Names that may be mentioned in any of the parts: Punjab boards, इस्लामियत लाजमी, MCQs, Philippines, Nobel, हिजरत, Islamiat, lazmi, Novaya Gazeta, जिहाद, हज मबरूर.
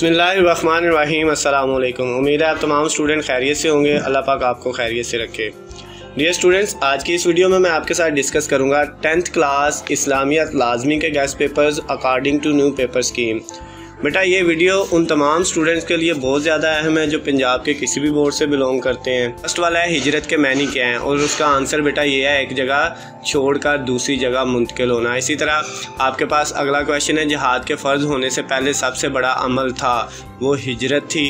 बिस्मिल्लाहिर्रहमानिर्रहीम। अस्सलाम वालेकुम। उम्मीद है आप तमाम स्टूडेंट खैरियत से होंगे। अल्लाह पाक आपको खैरियत से रखे। डियर स्टूडेंट्स, आज की इस वीडियो में मैं आपके साथ डिस्कस करूंगा 10th क्लास इस्लामियत लाजमी के guess papers according to new paper scheme. बेटा ये वीडियो उन तमाम स्टूडेंट्स के लिए बहुत ज़्यादा अहम है जो पंजाब के किसी भी बोर्ड से बिलोंग करते हैं। फर्स्ट वाला है हिजरत के मायने क्या हैं, और उसका आंसर बेटा ये है एक जगह छोड़कर दूसरी जगह मुंतकिल होना। इसी तरह आपके पास अगला क्वेश्चन है जिहाद के फ़र्ज होने से पहले सबसे बड़ा अमल था वो हिजरत थी।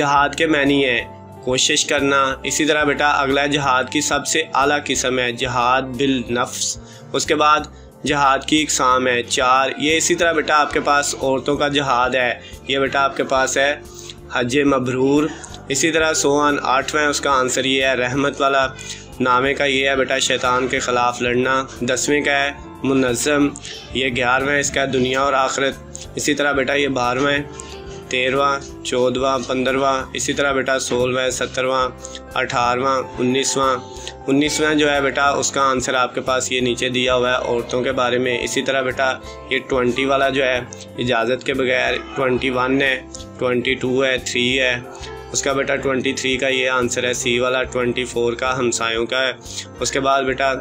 जिहाद के मायने हैं कोशिश करना। इसी तरह बेटा अगला जिहाद की सबसे आला किस्म है जिहाद बिल नफ्स। उसके बाद जिहाद की इकसाम है 4 ये। इसी तरह बेटा आपके पास औरतों का जिहाद है, ये बेटा आपके पास है हज मबरूर। इसी तरह सोआन 8वां, उसका आंसर ये है रहमत वाला। 9वें का ये है बेटा शैतान के ख़िलाफ़ लड़ना। 10वें का है मुनज़्ज़म, ये 11वां इसका दुनिया और आखिरत। इसी तरह बेटा ये 12वां है, 13वां, 14वां, 15वां। इसी तरह बेटा 16वां, 17वां, 18वां, 19वां। 19वां जो है बेटा उसका आंसर आपके पास ये नीचे दिया हुआ है औरतों के बारे में। इसी तरह बेटा ये 20 वाला जो है इजाज़त के बगैर, 21 है, 22 है, 3 है उसका बेटा, 23 का ये आंसर है सी वाला। 24 का हमसायों का है। उसके बाद बेटा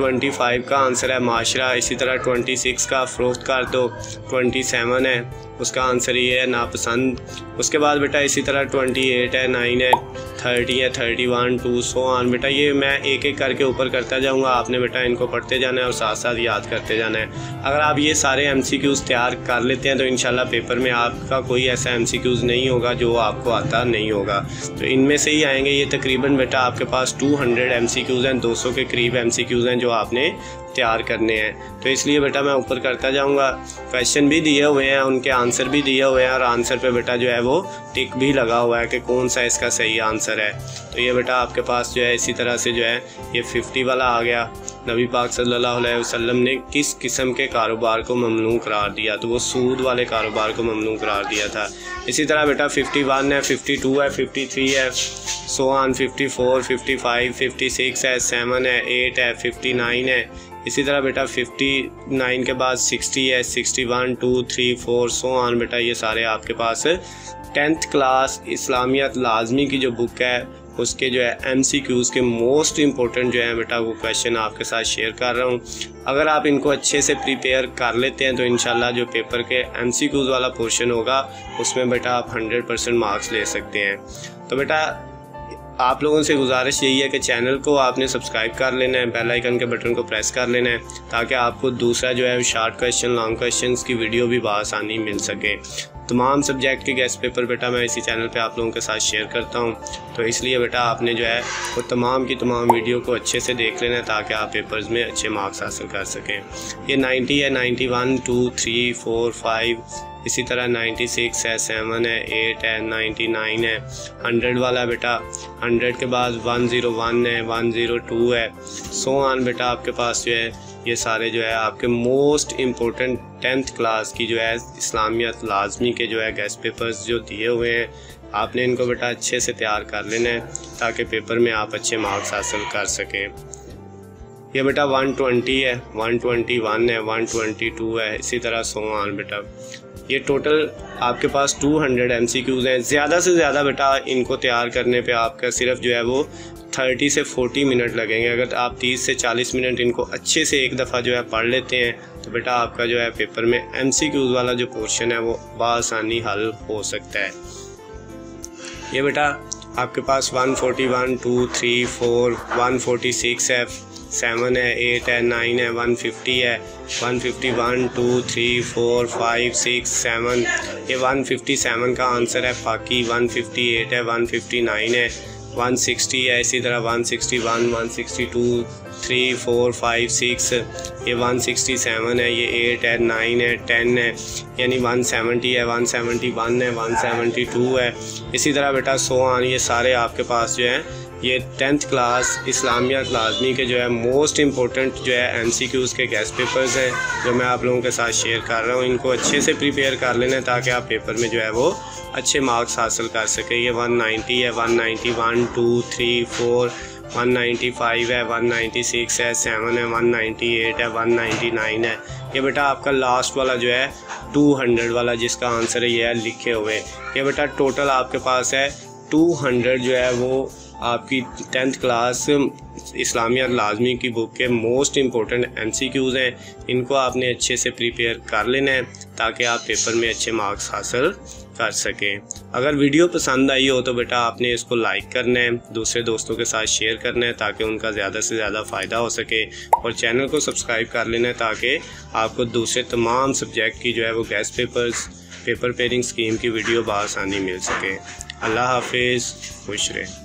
25 का आंसर है माशरा। इसी तरह 26 का फ़रोख्त कर दो। 27 है, उसका आंसर ये है नापसंद। उसके बाद बेटा इसी तरह 28 है, 9 है, 30 है, 31, 2 सो आन। बेटा ये मैं एक एक करके ऊपर करता जाऊंगा, आपने बेटा इनको पढ़ते जाना है और साथ साथ याद करते जाना है। अगर आप ये सारे MCQs तैयार कर लेते हैं तो इंशाल्लाह पेपर में आपका कोई ऐसा MCQs नहीं होगा जो आपको आता नहीं होगा, तो इनमें से ही आएँगे। ये तकरीबन बेटा आपके पास 200 MCQs हैं, 200 के करीब MCQs हैं जो आपने तैयार करने हैं, तो इसलिए बेटा मैं ऊपर करता जाऊंगा। क्वेश्चन भी दिए हुए हैं, उनके आंसर भी दिए हुए हैं, और आंसर पे बेटा जो है वो टिक भी लगा हुआ है कि कौन सा इसका सही आंसर है। तो ये बेटा आपके पास जो है इसी तरह से जो है ये 50 वाला आ गया। नबी पाक सल्लल्लाहु अलैहि वसल्लम ने किस किस्म के कारोबार को ममनू करार दिया, तो वो सूद वाले कारोबार को ममनू करार दिया था। इसी तरह बेटा 51 है, 52 है, 53 है, सो ऑन, 54, 55, 56 है, 7 है, 8 है, 59 है। इसी तरह बेटा 59 के बाद 60 है, 61, 2, 3, 4 सो ऑन। बेटा ये सारे आपके पास 10th क्लास इस्लामियत लाजमी की जो बुक है उसके जो है MCQs के मोस्ट इम्पोर्टेंट जो है बेटा वो क्वेश्चन आपके साथ शेयर कर रहा हूँ। अगर आप इनको अच्छे से प्रिपेयर कर लेते हैं तो इंशाल्लाह जो पेपर के MCQs वाला पोर्शन होगा उसमें बेटा आप 100% मार्क्स ले सकते हैं। तो बेटा आप लोगों से गुजारिश यही है कि चैनल को आपने सब्सक्राइब कर लेना है, बेल आइकन के बटन को प्रेस कर लेना है ताकि आपको दूसरा जो है शॉर्ट क्वेश्चन, लॉन्ग क्वेश्चंस की वीडियो भी बआसानी मिल सके। तमाम सब्जेक्ट के गेस्ट पेपर बेटा मैं इसी चैनल पे आप लोगों के साथ शेयर करता हूँ, तो इसलिए बेटा आपने जो है वो तमाम की तमाम वीडियो को अच्छे से देख लेना है ताकि आप पेपर्स में अच्छे मार्क्स हासिल कर सकें। ये 90 है, 91, 2, 3, 4, 5। इसी तरह 96 है, 7 है, 8 है, 99 है, 100 वाला बेटा, 100 के बाद 101 है, 102 है, सो ऑन। बेटा आपके पास जो है ये सारे जो है आपके मोस्ट इम्पोर्टेंट 10th क्लास की जो है इस्लामियत लाजमी के जो है गेस्ट पेपर्स जो दिए हुए हैं आपने इनको बेटा अच्छे से तैयार कर लेना है ताकि पेपर में आप अच्छे मार्क्स हासिल कर सकें। ये बेटा 120 है, 121 है, 122 है, इसी तरह सो ऑन। बेटा ये टोटल आपके पास 200 MCQs हैं। ज़्यादा से ज़्यादा बेटा इनको तैयार करने पे आपका सिर्फ जो है वो 30 से 40 मिनट लगेंगे। अगर आप 30 से 40 मिनट इनको अच्छे से एक दफ़ा जो है पढ़ लेते हैं तो बेटा आपका जो है पेपर में MCQs वाला जो पोर्शन है वो बआसानी हल हो सकता है। ये बेटा आपके पास 141, 2, 3, 4, 146 है, 7 है, 8 है, 9 है, 150 है, 151, 2, 3, 4, 5, 6, 7 ये 157 का आंसर है फाकी। 158 है, 159 है, 160 है, इसी तरह 161, 162, 3, 4, 5, 6 ये 167 है, ये 8 है, 9 है, 10 है, यानी 170 है, 171 है, 172 है, इसी तरह बेटा सो ऑन। ये सारे आपके पास जो हैं ये 10th क्लास इस्लामियत लाजमी के जो है मोस्ट इम्पोर्टेंट जो है MCQs के गेस्ट पेपर्स हैं जो मैं आप लोगों के साथ शेयर कर रहा हूँ। इनको अच्छे से प्रिपेयर कर लेना है ताकि आप पेपर में जो है वो अच्छे मार्क्स हासिल कर सकें। ये 190 है, 191, 2, 3, 4 195 है, 196 है, 7 है, 198 है, 199 है, ये बेटा आपका लास्ट वाला जो है 200 वाला जिसका आंसर है ये है लिखे हुए। ये बेटा टोटल आपके पास है 200 जो है वो आपकी 10th क्लास इस्लामियात लाजमी की बुक के मोस्ट इम्पोर्टेंट MCQs हैं। इनको आपने अच्छे से प्रिपेयर कर लेना है ताकि आप पेपर में अच्छे मार्क्स हासिल कर सकें। अगर वीडियो पसंद आई हो तो बेटा आपने इसको लाइक करना है, दूसरे दोस्तों के साथ शेयर करना है ताकि उनका ज़्यादा से ज़्यादा फ़ायदा हो सके, और चैनल को सब्सक्राइब कर लेना है ताकि आपको दूसरे तमाम सब्जेक्ट की जो है वो गेस्ट पेपर पेयरिंग स्कीम की वीडियो बआसानी मिल सके। अल्लाह हाफिज़, खुश रहे।